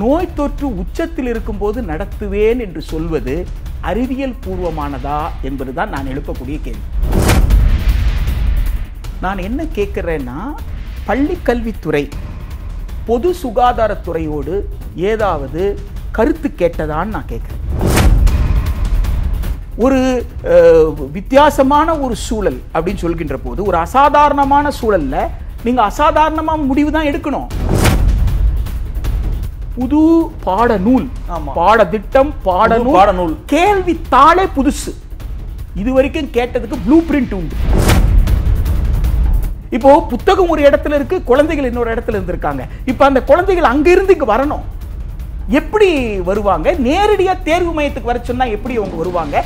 நோய் தொற்று உச்சத்தில் இருக்கும்போது நடத்துவேன் என்று சொல்வது அறிவியல் பூர்வமானதா என்பதுதான் நான் எழுப்பக்கூடிய கேள்வி. நான் என்ன கேட்குறேன்னா, பள்ளி கல்வித்துறை பொது சுகாதாரத்துறையோடு ஏதாவது கருத்து கேட்டதான்னு நான் கேட்குறேன். ஒரு வித்தியாசமான ஒரு சூழல் அப்படின்னு சொல்கின்ற போது, ஒரு அசாதாரணமான சூழல்ல நீங்க அசாதாரணமாக முடிவு தான் எடுக்கணும். புது பாடநூல், பாடத்திட்டம், பாடநூல், கேள்வித்தாளே புதுசு. இது வரைக்கும் கேட்டதுக்கு ப்ளூ பிரிண்ட் உண்டு. இப்போ புத்தகம் ஒரு இடத்துல இருக்கு, குழந்தைகள் இன்னொரு இடத்துல இருந்திருக்காங்க. இப்போ அந்த குழந்தைகள் அங்கிருந்து இங்க வரணும், எப்படி வருவாங்க? நேரடியாக தேர்வு மையத்துக்கு வர சொன்னா எப்படி அவங்க வருவாங்க?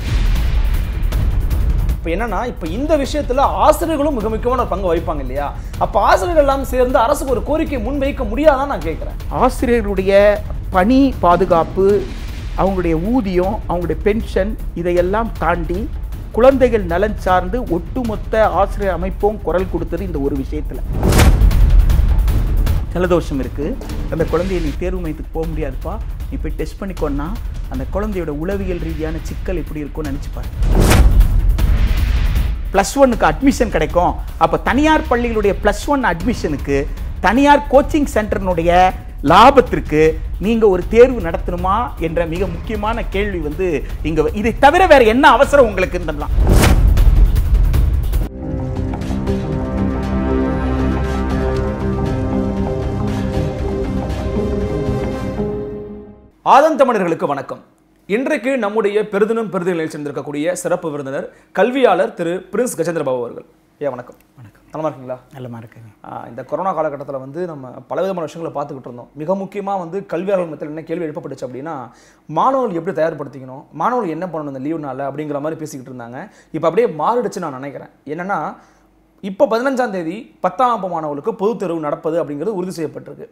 இப்போ என்னன்னா, இப்போ இந்த விஷயத்தில் ஆசிரியர்களும் மிக முக்கியமான பங்கு வகிப்பாங்க இல்லையா? அப்போ ஆசிரியர்கள் எல்லாம் சேர்ந்து அரசுக்கு ஒரு கோரிக்கையை முன்வைக்க முடியாதான் நான் கேட்குறேன். ஆசிரியர்களுடைய பணி பாதுகாப்பு, அவங்களுடைய ஊதியம், அவங்களுடைய பென்ஷன், இதையெல்லாம் தாண்டி குழந்தைகள் நலன் சார்ந்து ஒட்டுமொத்த ஆசிரியர் அமைப்பும் குரல் கொடுத்தது. இந்த ஒரு விஷயத்தில் ஜலதோஷம் இருக்குது, அந்த குழந்தைய நீ தேர்வு மையத்துக்கு போக முடியாதுப்பா, நீ போய் டெஸ்ட் பண்ணிக்கோன்னா அந்த குழந்தையோட உளவியல் ரீதியான சிக்கல் எப்படி இருக்கும்னு நினச்சிப்பாரு. +1க்கு அட்மிஷன் கிடைக்கும், அப்போ தனியார் பள்ளிகளுடைய +1 அட்மிஷனுக்கு, தனியார் கோச்சிங் சென்டர்னுடைய லாபத்திற்கு நீங்கள் ஒரு தேர்வு நடத்தணுமா என்ற மிக முக்கியமான கேள்வி வந்து இங்கே. இதை தவிர வேறு என்ன அவசரம் உங்களுக்கு இருந்தலாம்? ஆதன் தமிழர்களுக்கு வணக்கம். இன்றைக்கு நம்முடைய பெருதினம் பெருதிகளில் சேர்ந்திருக்கக்கூடிய சிறப்பு விருந்தினர் கல்வியாளர் திரு பிரின்ஸ் கஜேந்திரபாபு அவர்கள். வணக்கம். வணக்கம். நல்லமா இருக்கீங்களா? நல்லமா இருக்குங்க. இந்த கொரோனா காலகட்டத்தில் வந்து நம்ம பலவிதமான விஷயங்களை பார்த்துக்கிட்டு இருந்தோம். மிக முக்கியமாக வந்து கல்வியாளர்கள் மத்தியில் என்ன கேள்வி எழுப்பப்பட்டுச்சு அப்படின்னா, மாணவர்கள் எப்படி தயார்படுத்திக்கணும், மாணவர்கள் என்ன பண்ணணும் இந்த லீவுனால அப்படிங்கிற மாதிரி பேசிக்கிட்டு இருந்தாங்க. இப்போ அப்படியே மாறிடுச்சு நான் நினைக்கிறேன். என்னென்னா, இப்போ 15ஆம் தேதி 10ஆம் வகுப்பு மாணவர்களுக்கு பொதுத் தேர்வு நடப்பது அப்படிங்கிறது உறுதி செய்யப்பட்டிருக்கு.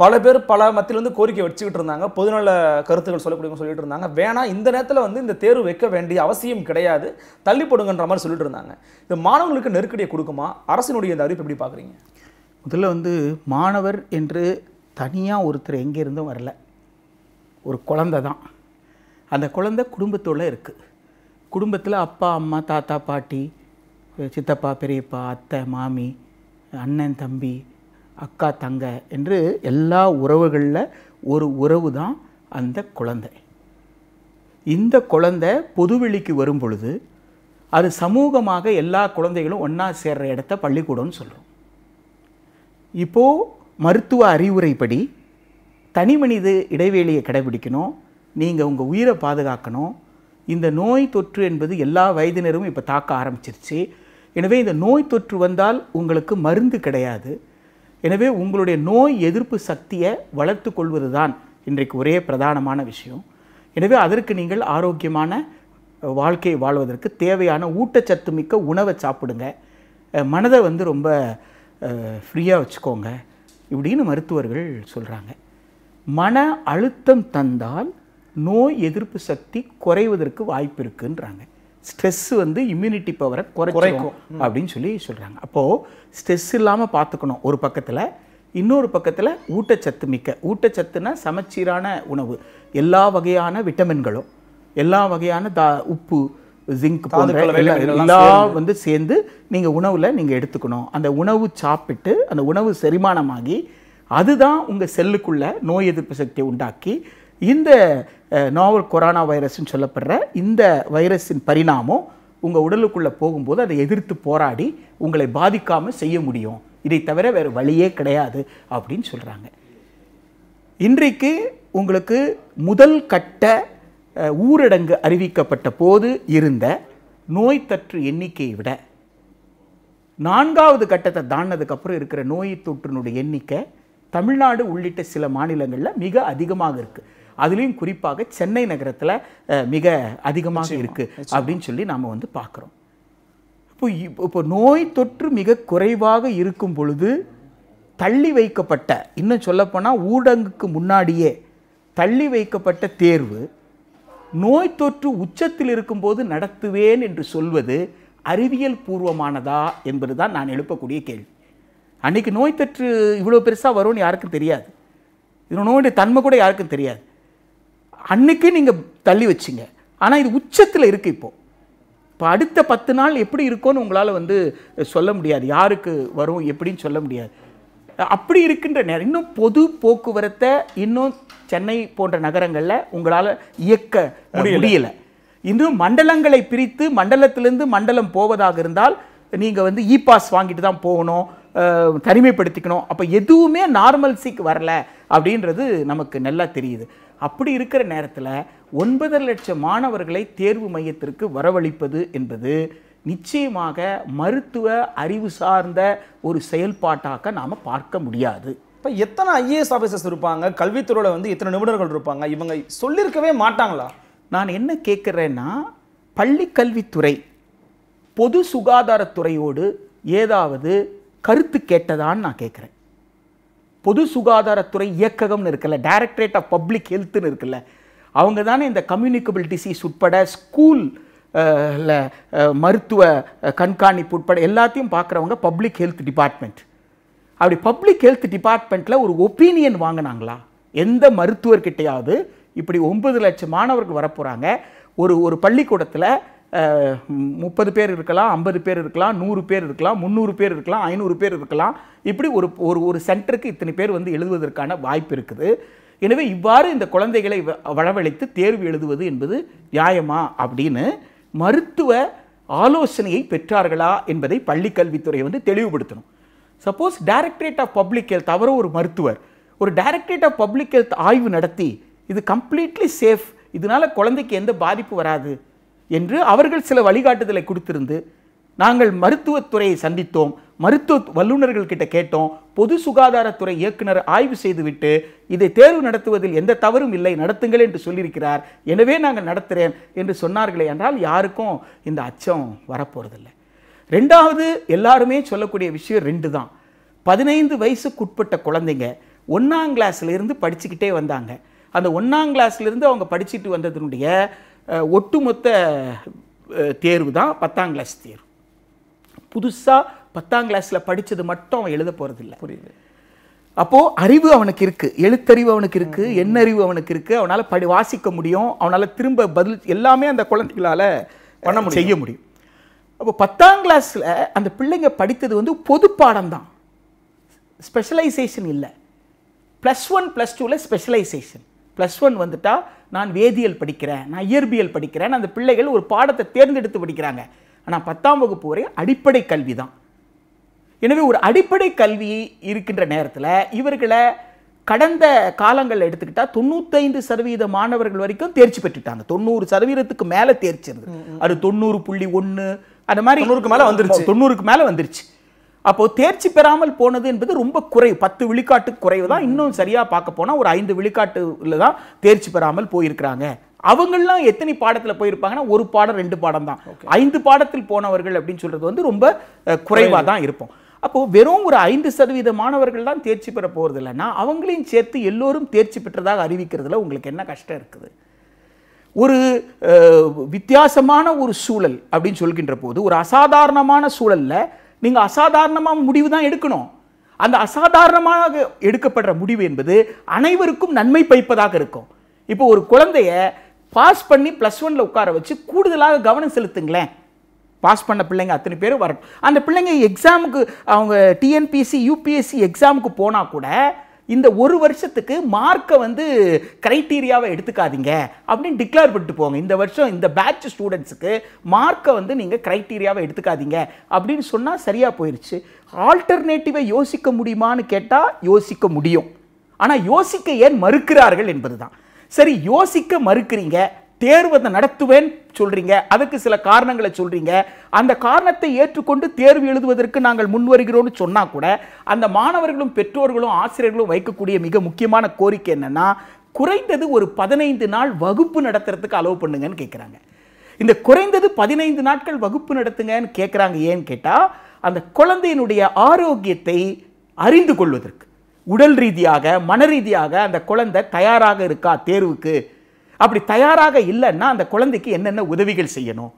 பல பேர் பல மத்தியிலேருந்து கோரிக்கை வச்சுக்கிட்டு இருந்தாங்க, பொதுநல கருத்துக்கள் சொல்லக்கூடியவங்க சொல்லிட்டு இருந்தாங்க, வேணாம் இந்த நேரத்தில் வந்து இந்த தேர்வு வைக்க வேண்டிய அவசியம் கிடையாது, தள்ளி போடுங்கன்ற மாதிரி சொல்லிட்டு இருந்தாங்க. இது மாணவர்களுக்கு நெருக்கடியை கொடுக்குமா? அரசினுடைய இந்த அறிவிப்பு எப்படி பார்க்குறீங்க? முதல்ல வந்து மாணவர் என்று தனியாக ஒருத்தர் எங்கே இருந்தும் வரல, ஒரு குழந்தை தான். அந்த குழந்தை குடும்பத்தோடு இருக்குது. குடும்பத்தில் அப்பா, அம்மா, தாத்தா, பாட்டி, சித்தப்பா, பெரியப்பா, அத்தை, மாமி, அண்ணன், தம்பி, அக்கா, தங்க என்று எல்லா உறவுகளில் ஒரு உறவு தான் அந்த குழந்தை. இந்த குழந்தை பொதுவெளிக்கு வரும் பொழுது அது சமூகமாக எல்லா குழந்தைகளும் ஒன்றா சேர்கிற இடத்த பள்ளிக்கூடம்னு சொல்கிறோம். இப்போது மருத்துவ அறிவுரைப்படி தனி மனித இடைவெளியை கடைபிடிக்கணும், நீங்கள் உங்கள் உயிரை பாதுகாக்கணும். இந்த நோய் தொற்று என்பது எல்லா வயதினரும் இப்போ தாக்க ஆரம்பிச்சிருச்சு. எனவே இந்த நோய் தொற்று வந்தால் உங்களுக்கு மருந்து கிடையாது. எனவே உங்களுடைய நோய் எதிர்ப்பு சக்தியை வளர்த்து கொள்வது தான் இன்றைக்கு ஒரே பிரதானமான விஷயம். எனவே அதற்கு நீங்கள் ஆரோக்கியமான வாழ்க்கையை வாழ்வதற்கு தேவையான ஊட்டச்சத்து மிக்க உணவை சாப்பிடுங்க, மனதை வந்து ரொம்ப ஃப்ரீயாக வச்சுக்கோங்க இப்படின்னு மருத்துவர்கள் சொல்கிறாங்க. மன அழுத்தம் தந்தால் நோய் எதிர்ப்பு சக்தி குறைவதற்கு வாய்ப்பு இருக்குன்றாங்க. ஸ்ட்ரெஸ் வந்து இம்யூனிட்டி பவரை குறைக்கும் அப்படின்னு சொல்கிறாங்க. அப்போது ஸ்ட்ரெஸ் இல்லாமல் பார்த்துக்கணும் ஒரு பக்கத்தில், இன்னொரு பக்கத்தில் ஊட்டச்சத்து மிக்க, ஊட்டச்சத்துனா சமச்சீரான உணவு, எல்லா வகையான விட்டமின்களும், எல்லா வகையான உப்பு, ஜிங்க் போன்ற எல்லாம் வந்து சேர்ந்து நீங்கள் உணவில் நீங்கள் எடுத்துக்கணும். அந்த உணவு சாப்பிட்டு அந்த உணவு செரிமானமாகி அதுதான் உங்கள் செல்லுக்குள்ளே நோய் எதிர்ப்பு சக்தியை உண்டாக்கி இந்த நாவல் கொரோனா வைரஸ்ன்னு சொல்லப்படுற இந்த வைரஸின் பரிணாமம் உங்கள் உடலுக்குள்ளே போகும்போது அதை எதிர்த்து போராடி உங்களை பாதிக்காமல் செய்ய முடியும். இதை தவிர வேறு வழியே கிடையாது அப்படின்னு சொல்கிறாங்க. இன்றைக்கு உங்களுக்கு முதல் கட்ட ஊரடங்கு அறிவிக்கப்பட்ட போது இருந்த நோய் தொற்று எண்ணிக்கையை விட 4வது கட்டத்தை தாண்டினதுக்கப்புறம் இருக்கிற நோய் தொற்றினுடைய எண்ணிக்கை தமிழ்நாடு உள்ளிட்ட சில மாநிலங்களில் மிக அதிகமாக இருக்குது. அதுலேயும் குறிப்பாக சென்னை நகரத்தில் மிக அதிகமாக இருக்குது அப்படின்னு சொல்லி நாம் வந்து பார்க்குறோம். இப்போ நோய் தொற்று மிக குறைவாக இருக்கும் பொழுது தள்ளி வைக்கப்பட்ட, இன்னும் சொல்லப்போனால் ஊரடங்குக்கு முன்னாடியே தள்ளி வைக்கப்பட்ட தேர்வு நோய் தொற்று உச்சத்தில் இருக்கும்போது நடத்துவேன் என்று சொல்வது அறிவியல் பூர்வமானதா என்பது தான் நான் எழுப்பக்கூடிய கேள்வி. அன்றைக்கி நோய் தொற்று இவ்வளோ பெருசாக வரும்னு யாருக்கும் தெரியாது. இது நோயுடைய தன்மை கூட யாருக்கும் தெரியாது. அன்றைக்கே நீங்கள் தள்ளி வச்சிங்க. ஆனால் இது உச்சத்தில் இருக்குது. இப்போ அடுத்த 10 நாள் எப்படி இருக்கும்னு உங்களால் வந்து சொல்ல முடியாது. யாருக்கு வரும் எப்படின்னு சொல்ல முடியாது. அப்படி இருக்கின்ற நேரம் இன்னும் பொது போக்குவரத்தை இன்னும் சென்னை போன்ற நகரங்களில் உங்களால் இயக்க முடியலை. இன்னும் மண்டலங்களை பிரித்து மண்டலத்திலிருந்து மண்டலம் போவதாக இருந்தால் நீங்கள் வந்து இ பாஸ் வாங்கிட்டு தான் போகணும், தனிமைப்படுத்திக்கணும். அப்போ எதுவுமே நார்மல்சிக்கு வரலை அப்படின்றது நமக்கு நல்லா தெரியுது. அப்படி இருக்கிற நேரத்தில் 9 லட்சம் மாணவர்களை தேர்வு மையத்திற்கு வரவழைப்பது என்பது நிச்சயமாக மருத்துவ அறிவு சார்ந்த ஒரு செயல்பாட்டாக நாம் பார்க்க முடியாது. இப்போ எத்தனை ஐஏஎஸ் ஆஃபீஸர்ஸ் இருப்பாங்க, கல்வித்துறையில் வந்து எத்தனை நிபுணர்கள் இருப்பாங்க, இவங்க சொல்லியிருக்கவே மாட்டாங்களா? நான் என்ன கேட்குறேன்னா, பள்ளி கல்வித்துறை பொது சுகாதாரத்துறையோடு ஏதாவது கருத்து கேட்டதான்னு நான் கேட்குறேன். பொது சுகாதாரத்துறை இயக்ககம்னு இருக்குல்ல, டைரக்டரேட் ஆஃப் பப்ளிக் ஹெல்த்துன்னு இருக்குல்ல, அவங்க தானே இந்த கம்யூனிகபிள் டிசீஸ் உட்பட ஸ்கூல் மருத்துவ கண்காணிப்பு உட்பட எல்லாத்தையும் பார்க்குறவங்க பப்ளிக் ஹெல்த் டிபார்ட்மெண்ட். அப்படி பப்ளிக் ஹெல்த் டிபார்ட்மெண்ட்டில் ஒரு ஒப்பீனியன் வாங்கினாங்களா எந்த மருத்துவர்கிட்டையாவது? இப்படி 9 லட்சம் மாணவர்கள் வரப்போகிறாங்க. ஒரு பள்ளிக்கூடத்தில் 30 பேர் இருக்கலாம், 50 பேர் இருக்கலாம், 100 பேர் இருக்கலாம், 300 பேர் இருக்கலாம், 500 பேர் இருக்கலாம். இப்படி ஒரு ஒரு சென்டருக்கு இத்தனை பேர் வந்து எழுதுவதற்கான வாய்ப்பு இருக்குது. எனவே இவ்வாறு இந்த குழந்தைகளை வரவழைத்து தேர்வு எழுதுவது என்பது நியாயமா அப்படின்னு மருத்துவ ஆலோசனையை பெற்றார்களா என்பதை பள்ளி கல்வித்துறை வந்து தெளிவுபடுத்தணும். Suppose directorate of public health, அவரோ ஒரு மருத்துவர், ஒரு டைரக்டரேட் ஆஃப் பப்ளிக் ஹெல்த் ஆய்வு நடத்தி இது கம்ப்ளீட்லி சேஃப், இதனால் குழந்தைக்கு எந்த பாதிப்பு வராது என்று அவர்கள் சில வழிகாட்டுதலை கொடுத்திருந்து, நாங்கள் மருத்துவத்துறையை சந்தித்தோம், மருத்துவ வல்லுநர்கள்கிட்ட கேட்டோம், பொது சுகாதாரத்துறை இயக்குனர் ஆய்வு செய்துவிட்டு இதை தேர்வு நடத்துவதில் எந்த தவறும் இல்லை, நடத்துங்கள் என்று சொல்லியிருக்கிறார், எனவே நாங்கள் நடத்துகிறேன் என்று சொன்னார்களே என்றால் யாருக்கும் இந்த அச்சம் வரப்போகிறதில்லை. ரெண்டாவது, எல்லாருமே சொல்லக்கூடிய விஷயம் 2 தான். 15 வயசுக்குட்பட்ட குழந்தைங்க 1ஆம் கிளாஸ்லேருந்து படிச்சுக்கிட்டே வந்தாங்க. அந்த 1ஆம் கிளாஸ்லேருந்து அவங்க படிச்சுட்டு வந்ததுனுடைய ஒட்டுமொத்த தேர்வு தான் 10ஆம் கிளாஸ் தேர்வு. புதுசாக 10ஆம் கிளாஸில் படித்தது மட்டும் அவன் எழுத போகிறதில்ல. புரியுது. அப்போது அறிவு அவனுக்கு இருக்குது, எழுத்தறிவு அவனுக்கு இருக்குது, எண்ணறிவு அவனுக்கு இருக்குது, அவனால் வாசிக்க முடியும், அவனால் திரும்ப பதில் எல்லாமே அந்த குழந்தைகளால் செய்ய முடியும். அப்போ 10ஆம் கிளாஸில் அந்த பிள்ளைங்க படித்தது வந்து பொது பாடம் தான், ஸ்பெஷலைசேஷன் இல்லை. +1 +2வில் ஸ்பெஷலைசேஷன். +1 வந்துட்டால் நான் வேதியியல் படிக்கிறேன், நான் இயற்பியல் படிக்கிறேன், அந்த பிள்ளைகள் ஒரு பாடத்தை தேர்ந்தெடுத்து படிக்கிறாங்க. ஆனால் 10ஆம் வகுப்பு வரை அடிப்படை கல்வி தான். எனவே ஒரு அடிப்படை கல்வி இருக்கின்ற நேரத்தில் இவர்களை கடந்த காலங்களில் எடுத்துக்கிட்டால் 95% மாணவர்கள் வரைக்கும் தேர்ச்சி பெற்றுட்டாங்க. 90% மேலே தேர்ச்சி இருந்தது. அது 90.1 அந்த மாதிரி 90க்கு மேலே வந்துருச்சு. அப்போது தேர்ச்சி பெறாமல் போனது என்பது ரொம்ப குறைவு, 10 விழுக்காட்டு குறைவு தான். இன்னும் சரியாக பார்க்க போனால் ஒரு 5 விழுக்காட்டுல தான் தேர்ச்சி பெறாமல் போயிருக்கிறாங்க. அவங்களாம் எத்தனை பாடத்தில் போயிருப்பாங்கன்னா ஒரு பாடம் 2 பாடம் தான். 5 பாடத்தில் போனவர்கள் அப்படின்னு சொல்கிறது வந்து ரொம்ப குறைவாக தான் இருப்போம். அப்போது வெறும் ஒரு 5% மாணவர்கள் தான் தேர்ச்சி பெற போகிறது இல்லைன்னா அவங்களையும் சேர்த்து எல்லோரும் தேர்ச்சி பெற்றதாக அறிவிக்கிறதுல உங்களுக்கு என்ன கஷ்டம் இருக்குது? ஒரு வித்தியாசமான ஒரு சூழல் அப்படின்னு சொல்கின்ற போது, ஒரு அசாதாரணமான சூழலில் நீங்கள் அசாதாரணமாக முடிவு தான் எடுக்கணும். அந்த அசாதாரணமாக எடுக்கப்படுற முடிவு என்பது அனைவருக்கும் நன்மை பயப்பதாக இருக்கும். இப்போ ஒரு குழந்தைய பாஸ் பண்ணி +1ல் உட்கார வச்சு கூடுதலாக கவனம் செலுத்துங்களேன். பாஸ் பண்ண பிள்ளைங்க அத்தனை பேரும் வரணும். அந்த பிள்ளைங்க எக்ஸாமுக்கு, அவங்க டிஎன்பிஎஸ்சி யூபிஎஸ்சி எக்ஸாமுக்கு போனால் கூட இந்த ஒரு வருஷத்துக்கு மார்க்கை வந்து க்ரைட்டீரியாவை எடுத்துக்காதீங்க அப்படின்னு டிக்ளேர் பண்ணிட்டு போங்க. இந்த வருஷம் இந்த பேட்ச் ஸ்டூடெண்ட்ஸுக்கு மார்க்கை வந்து நீங்கள் க்ரைட்டீரியாவை எடுத்துக்காதீங்க அப்படின்னு சொன்னால் சரியாக போயிடுச்சு. ஆல்டர்னேட்டிவை யோசிக்க முடியுமான்னு கேட்டால் யோசிக்க முடியும். ஆனால் யோசிக்க ஏன் மறுக்கிறார்கள் என்பது தான். சரி, யோசிக்க மறுக்கிறீங்க, தேர்வை நடத்துவேன்னு சொல்கிறீங்க, அதுக்கு சில காரணங்களை சொல்கிறீங்க, அந்த காரணத்தை ஏற்றுக்கொண்டு தேர்வு எழுதுவதற்கு நாங்கள் முன்வருகிறோம்னு சொன்னால் கூட அந்த மாணவர்களும் பெற்றோர்களும் ஆசிரியர்களும் வைக்கக்கூடிய மிக முக்கியமான கோரிக்கை என்னென்னா, குறைந்தது ஒரு 15 நாள் வகுப்பு நடத்துறதுக்கு அலோவ் பண்ணுங்கன்னு கேட்குறாங்க. இந்த குறைந்தது 15 நாட்கள் வகுப்பு நடத்துங்கன்னு கேட்குறாங்க. ஏன்னு கேட்டால் அந்த குழந்தையினுடைய ஆரோக்கியத்தை அறிந்து கொள்வதற்கு, உடல் ரீதியாக மன ரீதியாக அந்த குழந்தை தயாராக இருக்கா தேர்வுக்கு, அப்படி தயாராக இல்லைன்னா அந்த குழந்தைக்கு என்னென்ன உதவிகள் செய்யணும்,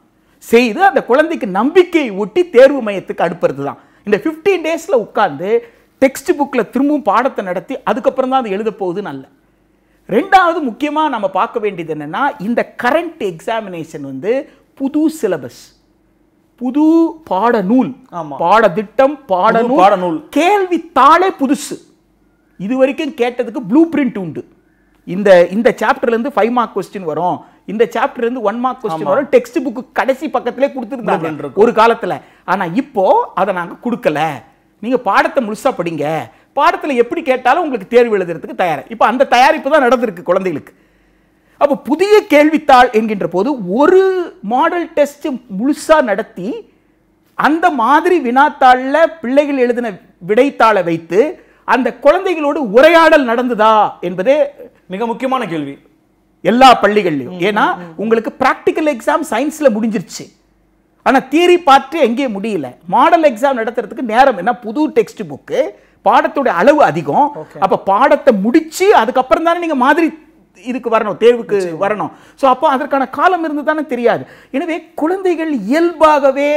செய்து அந்த குழந்தைக்கு நம்பிக்கை ஊட்டி தேர்வு மையத்துக்கு அனுப்புறது தான். இந்த 15 டேஸில் உட்கார்ந்து textbookல திரும்பவும் பாடத்தை நடத்தி அதுக்கு அப்புறம் தான் அது எழுத போகுது நல்ல. இரண்டாவது முக்கியமா நாம பார்க்க வேண்டியது என்னன்னா இந்த current examination வந்து புது syllabus புது பாடநூல் பாடதிட்டம் பாடநூல் கேள்வி தாளே புதுசு இதுவரைக்கும் கேட்டதுக்கு blueprint உண்டு இந்த இந்த சாப்டர்ல இருந்து 5 மார்க் क्वेश्चन வரும் இந்த சாப்டர்ல இருந்து 1 மார்க் क्वेश्चन வரும் டெக்ஸ்ட் book கடைசி பக்கத்திலே கொடுத்திருந்தாங்க ஒரு காலத்துல ஆனா இப்போ அத நாங்க கொடுக்கல நீங்க பாடத்தை முழுசா படிங்க பாடத்துல எப்படி கேட்டாலும் உங்களுக்கு தேர்வு எழுதுறதுக்கு தயாரா இப்போ அந்த தயாரிப்பு தான் நடந்துருக்கு குழந்தைகளுக்கு அப்ப புதிய கேள்வித்தாள் என்கின்ற போது ஒரு மாடல் டெஸ்ட் முழுசா நடத்தி அந்த மாதிரி வினாத்தாள்ல பிள்ளைகள் எழுதின விடைத்தாளை வைத்து அந்த குழந்தைகளோடு உரையாடல் நடந்துதா என்பதே மிக முக்கியமான கேள்வி எல்லா பள்ளிகளிலும் ஏனா உங்களுக்கு பிராக்டிகல் எக்ஸாம் சயின்ஸ்ல முடிஞ்சிருச்சு ஆனா தியரி பார்த்து எங்கே முடியல மாடல் எக்ஸாம் நடத்துறதுக்கு நேரம் என்ன புது டெக்ஸ்ட் book பாடத்தோட அளவு அதிகம் அப்ப பாடத்தை முடிச்சி அதுக்கு அப்புறம் தான் நீங்க மாதிரி இதுக்கு வரணும் தேர்வுக்கு வரணும் சோ அப்ப அதற்கான காலம் இருந்ததானே தெரியாது எனவே குழந்தைகள் இயல்பாகவே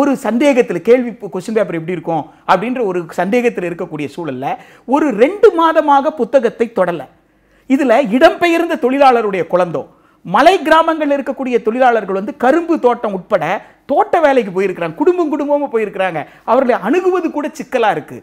ஒரு சந்தேகத்துல கேள்வி क्वेश्चन பேப்பர் எப்படி இருக்கும் அப்படிங்கற ஒரு சந்தேகத்துல இருக்க கூடிய சூழல்ல ஒரு 2 மாதமாக புத்தகத்தை தொடல இதுல இடம்பெயர்ந்த தொழிலாளருடைய குழந்தை மலை கிராமங்கள்ல இருக்க கூடிய தொழிலாளர்கள் வந்து கரும்பு தோட்டம் உட்பட தோட்ட வேலைக்கு போய் இருக்காங்க குடும்பமா போய் இருக்காங்க அவர்களை அணுகுவது கூட சிக்கலா இருக்கு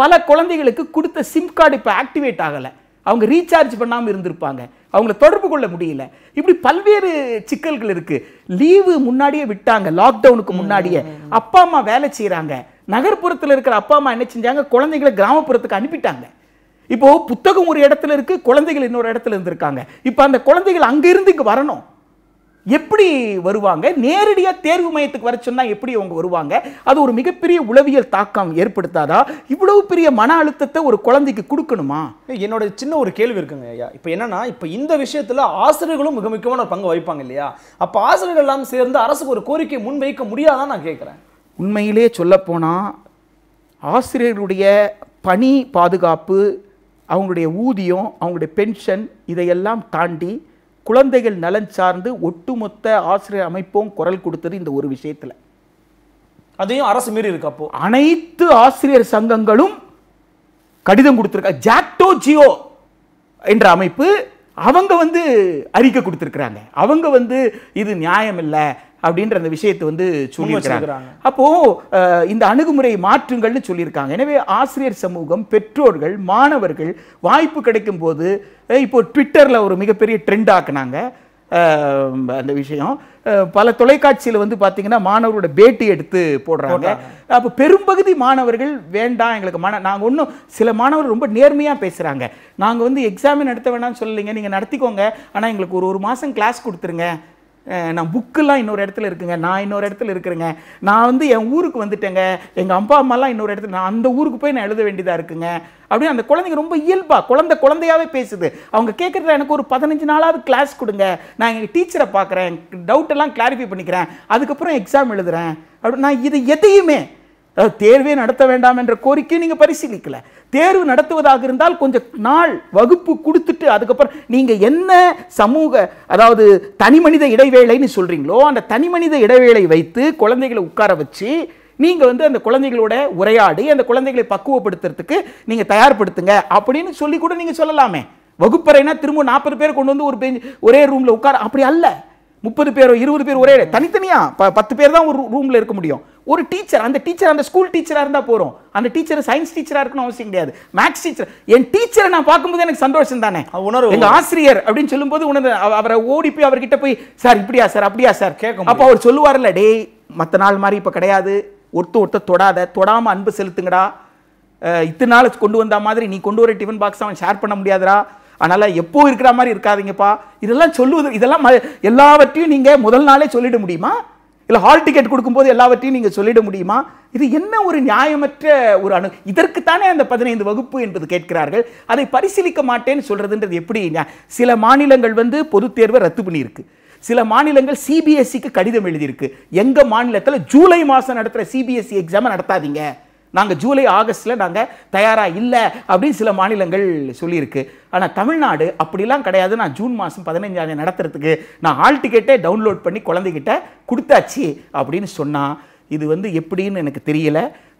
பல குழந்தைகளுக்கு கொடுத்த சிம் கார்டு இப்ப ஆக்டிவேட் ஆகல அவங்க ரீசார்ஜ் பண்ணாம இருந்திருப்பாங்க அவங்கள தொடர்பு கொள்ள முடியல இப்படி பல்வேறு சிக்கல்கள் இருக்கு லீவு முன்னாடியே விட்டாங்க லாக் டவுனுக்கு முன்னாடியே அப்பா அம்மா வேலை செய்றாங்க நகர்ப்புறத்துல இருக்கிற அப்பா அம்மா என்ன செஞ்சாங்க குழந்தைகளை கிராமப்புறத்துக்கு அனுப்பிட்டாங்க இப்போ புத்தகம் ஒரு இடத்துல இருக்கு குழந்தைகள் இன்னொரு இடத்துல இருந்திருக்காங்க இப்போ அந்த குழந்தைகள் அங்க இருந்துக்கு வரணும் எப்படி வருவாங்க நேரடியா தேர்வு மையத்துக்கு வர சொன்னா எப்படி அவங்க வருவாங்க அது ஒரு மிகப்பெரிய உளவியல் தாக்கம் ஏற்படுத்தாதா இவ்வளவு பெரிய மன அழுத்தத்தை ஒரு குழந்தைக்கு கொடுக்கணுமா என்னோட சின்ன ஒரு கேள்வி இருக்குங்க ஐயா இப்போ என்னன்னா இப்போ இந்த விஷயத்துல ஆசிரியர்களும் மிக முக்கியமான பங்கு வகிப்பாங்க இல்லையா அப்ப ஆசிரியர்கள் எல்லாம் சேர்ந்து அரசுக்கு ஒரு கோரிக்கை முன்வைக்க முடியாதா நான் கேட்கிறேன் உண்மையிலே சொல்ல போனா ஆசிரியர்களுடைய பணி பாதுகாப்பு அவங்களுடைய ஊதியம் அவங்களுடைய பென்ஷன் இதையெல்லாம் தாண்டி குழந்தைகள் நலன் சார்ந்து ஒட்டுமொத்த ஆசிரியர் அமைப்பும் குரல் கொடுத்தது இந்த ஒரு விஷயத்துல அதையும் அரசு மீறி இருக்கு அப்போ அனைத்து ஆசிரியர் சங்கங்களும் கடிதம் கொடுத்திருக்காங்க ஜாக்டோ ஜியோ என்ற அமைப்பு அவங்க வந்து அறிக்கை கொடுத்திருக்காங்க அவங்க வந்து இது நியாயம் இல்ல அப்படின்ற அந்த விஷயத்தை வந்து சொல்லியிருக்காங்க அப்போ இந்த அணுகுமுறை மாற்றுங்கள்னு சொல்லியிருக்காங்க எனவே ஆசிரியர் சமூகம் பெற்றோர்கள் மாணவர்கள் வாய்ப்பு கிடைக்கும் போது இப்போ ட்விட்டர்ல ஒரு மிகப்பெரிய ட்ரெண்ட் ஆக்குனாங்க அந்த விஷயம் பல தொலைக்காட்சியில் வந்து பார்த்தீங்கன்னா மாணவரோட பேட்டி எடுத்து போடுறாங்க அப்போ பெரும்பகுதி மாணவர்கள் வேண்டாம் எங்களுக்கு நாங்கள் ஒன்றும் சில மாணவர் ரொம்ப நேர்மையாக பேசுகிறாங்க நாங்கள் வந்து எக்ஸாமின் நடத்த வேண்டாம்னு சொல்லலைங்க நீங்கள் நடத்திக்கோங்க ஆனால் எங்களுக்கு ஒரு மாதம் கிளாஸ் கொடுத்துருங்க நான் புக்கெல்லாம் இன்னொரு இடத்துல இருக்குங்க நான் இன்னொரு இடத்துல இருக்கிறேங்க நான் வந்து என் ஊருக்கு வந்துட்டேங்க எங்கள் அப்பா அம்மாலாம் இன்னொரு இடத்துல நான் அந்த ஊருக்கு போய் நான் எழுத வேண்டியதாக இருக்குங்க அப்படின்னு அந்த குழந்தைங்க ரொம்ப இயல்பாக குழந்தையாகவே பேசுது அவங்க கேட்குறதுல எனக்கு ஒரு 15 நாளாவது கிளாஸ் கொடுங்க நான் எங்கள் டீச்சரை பார்க்குறேன் டவுட்டெல்லாம் கிளாரிஃபை பண்ணிக்கிறேன் அதுக்கப்புறம் எக்ஸாம் எழுதுகிறேன் அப்படி நான் இது எதையுமே தேர்வே நடத்த வேண்டாம் என்ற கோரிக்கையை நீங்கள் பரிசீலிக்கல தேர்வு நடத்துவதாக இருந்தால் கொஞ்சம் நாள் வகுப்பு கொடுத்துட்டு அதுக்கப்புறம் நீங்கள் என்ன சமூக அதாவது தனி மனித இடைவேளைன்னு சொல்கிறீங்களோ அந்த தனி மனித இடைவேளை வைத்து குழந்தைகளை உட்கார வச்சு நீங்கள் வந்து அந்த குழந்தைகளோட உரையாடி அந்த குழந்தைகளை பக்குவப்படுத்துறதுக்கு நீங்கள் தயார்படுத்துங்க அப்படின்னு சொல்லி கூட நீங்கள் சொல்லலாமே வகுப்பறைனா திரும்ப 40 பேர் கொண்டு வந்து ஒரு பெஞ்ச் ஒரே ரூமில் உட்கார அப்படி அல்ல 30 பேரோ 20 பேர் ஒரே தனித்தனியா 10 பேர் தான் ஒரு ரூம்ல இருக்க முடியும் ஒரு டீச்சர் அந்த ஸ்கூல் டீச்சரா இருந்தா போறோம் அந்த டீச்சர் சயின்ஸ் டீச்சரா இருக்கணும் அவசியம் கிடையாது மேக்ஸ் டீச்சர் என் டீச்சரை நான் பார்க்கும்போது எனக்கு சந்தோஷம் தானே உணர்வு எங்க ஆசிரியர் அப்படின்னு சொல்லும்போது உணர்வு அவரை ஓடி போய் அவர்கிட்ட போய் சார் இப்படியா சார் அப்படியா சார் கேட்கும் அப்போ அவர் சொல்லுவார்ல டேய் மற்ற நாள் மாதிரி இப்போ கிடையாது ஒருத்த தொடாம அன்பு செலுத்துங்கடா இத்தனை நாள் கொண்டு வந்த மாதிரி நீ கொண்டு வர டிஃபன் பாக்ஸ் அவன் ஷேர் பண்ண முடியாதுடா அதனால எப்போ இருக்கிற மாதிரி இருக்காதீங்கப்பா இதெல்லாம் சொல்லுவது இதெல்லாம் எல்லாவற்றையும் நீங்க முதல் நாளே சொல்லிட முடியுமா இல்லை ஹால் டிக்கெட் கொடுக்கும்போது எல்லாவற்றையும் நீங்க சொல்லிட முடியுமா இது என்ன ஒரு நியாயமற்ற ஒரு அணு இதற்குத்தானே அந்த 15 வகுப்பு என்பது கேட்கிறார்கள் அதை பரிசீலிக்க மாட்டேன்னு சொல்றதுன்றது எப்படி சில மாநிலங்கள் வந்து பொதுத் தேர்வை ரத்து பண்ணியிருக்கு சில மாநிலங்கள் சிபிஎஸ்சிக்கு கடிதம் எழுதியிருக்கு எங்க மாநிலத்தில் ஜூலை மாசம் நடத்துற சிபிஎஸ்சி எக்ஸாம் நடத்தாதீங்க நாங்கள் ஜூலை ஆகஸ்ட்ல நாங்கள் தயாராக இல்லை அப்படின்னு சில மாநிலங்கள் சொல்லியிருக்கு ஆனால் தமிழ்நாடு அப்படிலாம் கிடையாது நான் ஜூன் மாதம் 15ஆம் தேதி நடத்துறதுக்கு நான் ஹால் டிக்கெட்டே டவுன்லோட் பண்ணி குழந்தைகிட்ட கொடுத்தாச்சு அப்படின்னு சொன்னால் இது வந்து எப்படின்னு எனக்கு தெரியல.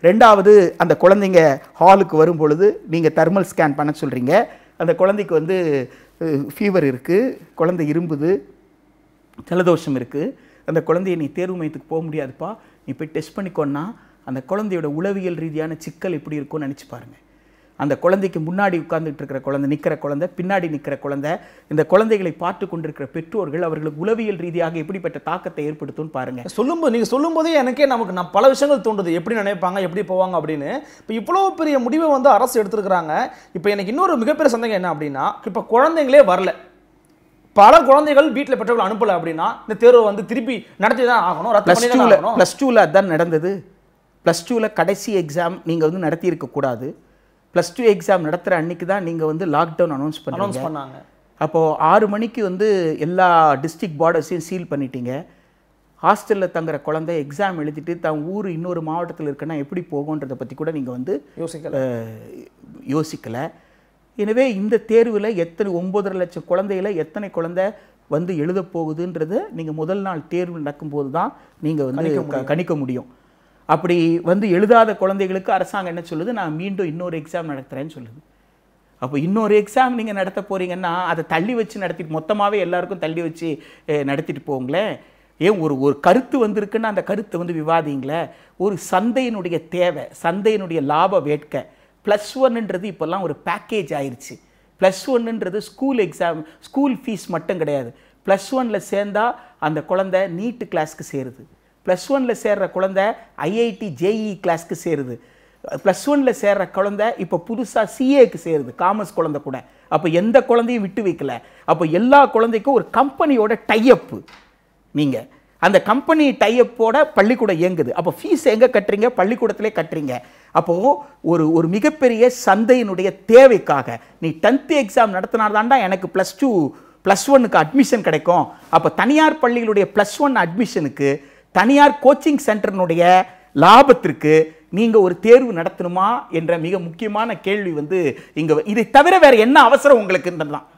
ரெண்டாவது, அந்த குழந்தைங்க ஹாலுக்கு வரும் பொழுது நீங்கள் தெர்மல் ஸ்கேன் பண்ண சொல்கிறீங்க, அந்த குழந்தைக்கு வந்து ஃபீவர் இருக்குது, குழந்தை இரும்புது, ஜலதோஷம் இருக்குது, அந்த குழந்தைய நீ தேர்வு மையத்துக்கு போக முடியாதுப்பா, நீ போய் டெஸ்ட் பண்ணிக்கோன்னா அந்த குழந்தையோட உளவியல் ரீதியான சிக்கல் எப்படி இருக்கும்னு நினச்சி பாருங்கள். அந்த குழந்தைக்கு முன்னாடி உட்கார்ந்துட்டு இருக்கிற குழந்தை, நிற்கிற குழந்தை, பின்னாடி நிற்கிற குழந்தை, இந்த குழந்தைகளை பார்த்து கொண்டிருக்கிற பெற்றோர்கள் அவர்களுக்கு உளவியல் ரீதியாக எப்படிப்பட்ட தாக்கத்தை ஏற்படுத்தும்னு பாருங்கள். சொல்லும்போது நீங்கள் சொல்லும் போதே எனக்கே நான் பல விஷயங்கள் தோன்றுது, எப்படி நினைப்பாங்க, எப்படி போவாங்க அப்படின்னு. இப்போ இவ்வளோ பெரிய முடிவை வந்து அரசு எடுத்துருக்குறாங்க. இப்போ எனக்கு இன்னொரு மிகப்பெரிய சந்தேகம் என்ன அப்படின்னா, இப்போ குழந்தைங்களே வரல, பல குழந்தைகள் வீட்டில் பெற்றோர்கள் அனுப்பலை அப்படின்னா இந்த தேர்வை வந்து திருப்பி நடத்தி தான் ஆகணும். +2 அதுதான் நடந்தது. +2 கடைசி எக்ஸாம் நீங்கள் வந்து நடத்தியிருக்கக்கூடாது. +2 எக்ஸாம் நடத்துகிற அன்றைக்கி தான் நீங்கள் வந்து லாக்டவுன் அனௌன்ஸ் பண்ணாங்க. அப்போது 6 மணிக்கு வந்து எல்லா டிஸ்ட்ரிக்ட் பார்டர்ஸையும் சீல் பண்ணிட்டீங்க. ஹாஸ்டலில் தங்குற குழந்தை எக்ஸாம் எழுதிட்டு தான் ஊர் இன்னொரு மாவட்டத்தில் இருக்குன்னா எப்படி போகும்ன்றதை பற்றி கூட நீங்கள் வந்து யோசிக்கலை. எனவே இந்த தேர்வில் எத்தனை 9.5 லட்சம் குழந்தையில் எத்தனை குழந்தை வந்து எழுத போகுதுன்றது நீங்கள் முதல் நாள் தேர்வு நடக்கும்போது தான் நீங்கள் வந்து கணிக்க முடியும். அப்படி வந்து எழுதாத குழந்தைகளுக்கு அரசாங்கம் என்ன சொல்லுது, நான் மீண்டும் இன்னொரு எக்ஸாம் நடத்துகிறேன்னு சொல்லுது. அப்போ இன்னொரு எக்ஸாம் நீங்கள் நடத்த போகிறீங்கன்னா அதை தள்ளி வச்சு நடத்திட்டு மொத்தமாகவே எல்லாருக்கும் தள்ளி வச்சு நடத்திட்டு போங்களேன். ஏன் ஒரு கருத்து வந்திருக்குன்னா அந்த கருத்தை வந்து விவாதிங்களேன். ஒரு சந்தையினுடைய தேவை, சந்தையினுடைய லாப வேட்கை, +1ன்றது இப்போல்லாம் ஒரு பேக்கேஜ் ஆயிடுச்சு. +1ன்றது ஸ்கூல் எக்ஸாம், ஸ்கூல் ஃபீஸ் மட்டும் கிடையாது. +1ல் சேர்ந்தால் அந்த குழந்தை நீட்டு கிளாஸ்க்கு சேருது, +1ல் சேர்கிற குழந்தை IIT JEE கிளாஸ்க்கு சேருது, +1ல் சேர்கிற குழந்தை இப்போ புதுசாக CAக்கு சேருது, காமர்ஸ் குழந்தை கூட. அப்போ எந்த குழந்தையும் விட்டு வைக்கல. அப்போ எல்லா குழந்தைக்கும் ஒரு கம்பெனியோட டைஅப்பு, நீங்கள் அந்த கம்பெனி டைஅப்போட பள்ளிக்கூடம் இயங்குது. அப்போ ஃபீஸ் எங்கே கட்டுறீங்க, பள்ளிக்கூடத்திலே கட்டுறீங்க. அப்போது ஒரு மிகப்பெரிய சந்தையினுடைய தேவைக்காக நீ 10th எக்ஸாம் நடத்தினால்தான்டா எனக்கு +2 +1க்கு அட்மிஷன் கிடைக்கும். அப்போ தனியார் பள்ளிகளுடைய +1 அட்மிஷனுக்கு, தனியார் கோச்சிங் சென்டர்னுடைய லாபத்திற்கு நீங்கள் ஒரு தேர்வு நடத்தணுமா என்ற மிக முக்கியமான கேள்வி வந்து இங்கே. இதை தவிர வேறு என்ன அவசரம் உங்களுக்குன்றதுதான்.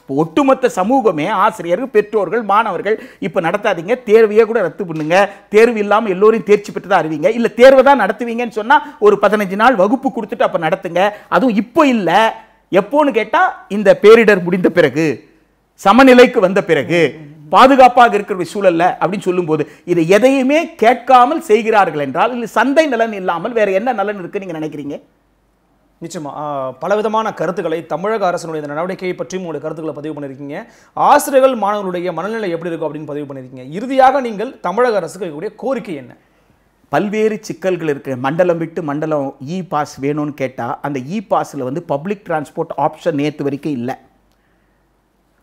இப்போ ஒட்டுமொத்த சமூகமே, ஆசிரியர்கள், பெற்றோர்கள், மாணவர்கள், இப்போ நடத்தாதீங்க, தேர்வையே கூட ரத்து பண்ணுங்க, தேர்வு இல்லாமல் எல்லோரையும் தேர்ச்சி பெற்று தான் அறிவிங்க, இல்லை தேர்வை தான் நடத்துவீங்கன்னு சொன்னால் ஒரு 15 நாள் வகுப்பு கொடுத்துட்டு அப்போ நடத்துங்க. அதுவும் இப்போ இல்லை, எப்போன்னு கேட்டால் இந்த பேரிடர் முடிந்த பிறகு, சமநிலைக்கு வந்த பிறகு, பாதுகாப்பாக இருக்கிற சூழல்ல அப்படின்னு சொல்லும்போது இதை எதையுமே கேட்காமல் செய்கிறார்கள் என்றால், இல்லை சந்தை நலன் இல்லாமல் வேற என்ன நலன் இருக்கு நீங்க நினைக்கிறீங்க? நிச்சயமா பலவிதமான கருத்துக்களை தமிழக அரசினுடைய இந்த நடவடிக்கையை பற்றியும் உங்களுடைய கருத்துக்களை பதிவு பண்ணியிருக்கீங்க. ஆசிரியர்கள் மாணவர்களுடைய மனநிலை எப்படி இருக்கும் அப்படின்னு பதிவு பண்ணியிருக்கீங்க. இறுதியாக நீங்கள் தமிழக அரசுக்கு இருக்கக்கூடிய கோரிக்கை என்ன? பல்வேறு சிக்கல்கள் இருக்கு. மண்டலம் விட்டு மண்டலம் இ பாஸ் வேணும்னு கேட்டால் அந்த இ பாஸில் வந்து பப்ளிக் டிரான்ஸ்போர்ட் ஆப்ஷன் நேற்று வரைக்கும் இல்லை.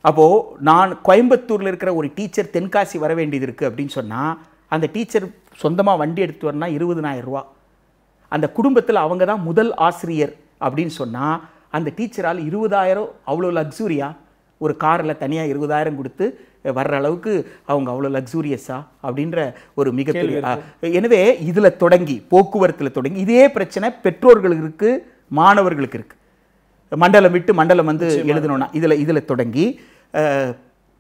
அப்போது நான் கோயம்புத்தூரில் இருக்கிற ஒரு டீச்சர் தென்காசி வர வேண்டியது இருக்குது அப்படின்னு சொன்னால், அந்த டீச்சர் சொந்தமாக வண்டி எடுத்து வரனா 20,000 ரூபா. அந்த குடும்பத்தில் அவங்க தான் முதல் ஆசிரியர் அப்படின்னு சொன்னால் அந்த டீச்சரால் 20,000 அவ்வளோ லக்ஸூரியா, ஒரு காரில் தனியாக 20,000 கொடுத்து வர்ற அளவுக்கு அவங்க அவ்வளோ லக்ஸூரியஸா அப்படின்ற ஒரு மிகப்பெரிய. எனவே இதில் தொடங்கி, போக்குவரத்தில் தொடங்கி இதே பிரச்சனை பெற்றோர்களுக்கு இருக்குது, மாணவர்களுக்கு இருக்குது. மண்டலம் விட்டு மண்டலம் வந்து எழுதணும்னா இதில் தொடங்கி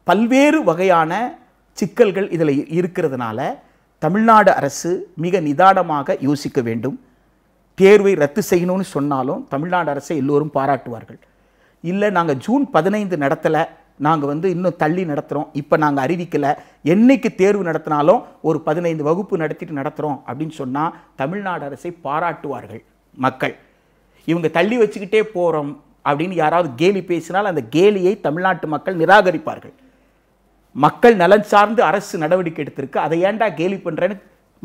பல்வேறு வகையான சிக்கல்கள் இதில் இருக்கிறதுனால தமிழ்நாடு அரசு மிக நிதானமாக யோசிக்க வேண்டும். தேர்வை ரத்து செய்யணும்னு சொன்னாலும் தமிழ்நாடு அரசை எல்லோரும் பாராட்டுவார்கள். இல்லை நாங்கள் ஜூன் 15 நடத்தலை, நாங்கள் வந்து இன்னும் தள்ளி நடத்துகிறோம், இப்போ நாங்கள் அறிவிக்கலை, என்றைக்கு தேர்வு நடத்தினாலும் ஒரு 15 வகுப்பு நடத்திட்டு நடத்துகிறோம் அப்படின்னு சொன்னால் தமிழ்நாடு அரசை பாராட்டுவார்கள் மக்கள். இவங்க தள்ளி வச்சுக்கிட்டே போகிறோம் அப்படின்னு யாராவது கேலி பேசினால் அந்த கேலியை தமிழ்நாட்டு மக்கள் நிராகரிப்பார்கள். மக்கள் நலன் சார்ந்து அரசு நடவடிக்கை எடுத்திருக்கு, அதை ஏன்டா கேலி பண்ணுறேன்னு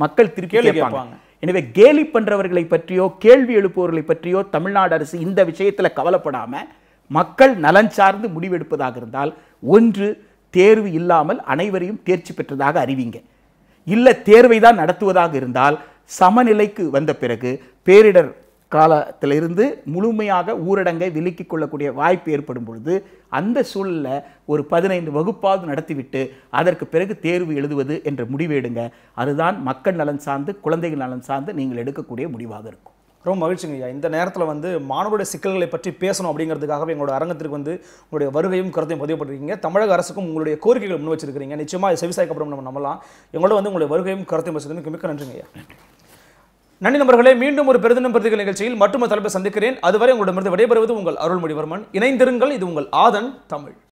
மக்கள் திருப்பி கேட்பாங்க. எனவே கேலி பண்ணுறவர்களை பற்றியோ, கேள்வி எழுப்புவர்களை பற்றியோ தமிழ்நாடு அரசு இந்த விஷயத்தில் கவலைப்படாமல் மக்கள் நலன் சார்ந்து முடிவெடுப்பதாக இருந்தால், ஒன்று தேர்வு இல்லாமல் அனைவரையும் தேர்ச்சி பெற்றதாக அறிவிங்க, இல்லை தேர்வை தான் நடத்துவதாக இருந்தால் சமநிலைக்கு வந்த பிறகு பேரிடர் காலத்திலிருந்து முழுமையாக ஊரடங்கை விலக்கிக் கொள்ளக்கூடிய வாய்ப்பு ஏற்படும் பொழுது அந்த சூழலில் ஒரு 15 வகுப்பாவது நடத்திவிட்டு அதற்கு பிறகு தேர்வு எழுதுவது என்ற முடிவு எடுங்க. அதுதான் மக்கள் நலன் சார்ந்து, குழந்தைகள் நலன் சார்ந்து நீங்கள் எடுக்கக்கூடிய முடிவாக இருக்கும். ரொம்ப மகிழ்ச்சிங்க ஐயா. இந்த நேரத்தில் வந்து மாணவருடைய சிக்கல்களை பற்றி பேசணும் அப்படிங்கிறதுக்காகவே எங்களோட அரங்கத்திற்கு வந்து உங்களுடைய வருகையும் கருத்தையும் பதிவு பண்ணிருக்கீங்க. தமிழக அரசுக்கும் உங்களுடைய கோரிக்கைகள் முன் வச்சிருக்கிறீங்க. நிச்சயமாக செவிசாய்க்கு அப்புறம் நம்ம நம்பலாம். எங்களோட வந்து உங்களுடைய வருகையும் கருத்தையும் வச்சதுக்கு மிக்க நன்றிங்க ஐயா. நன்றி நண்பர்களே. மீண்டும் ஒரு பெருதினம் பிரதிகள் நிகழ்ச்சியில் மற்றொரு தலைப்பை சந்திக்கிறேன். அதுவரை உங்களிடமிருந்து விடைபெறுவது உங்கள் அருள்மொழிவர்மன். இணைந்திருங்கள். இது உங்கள் ஆதன் தமிழ்.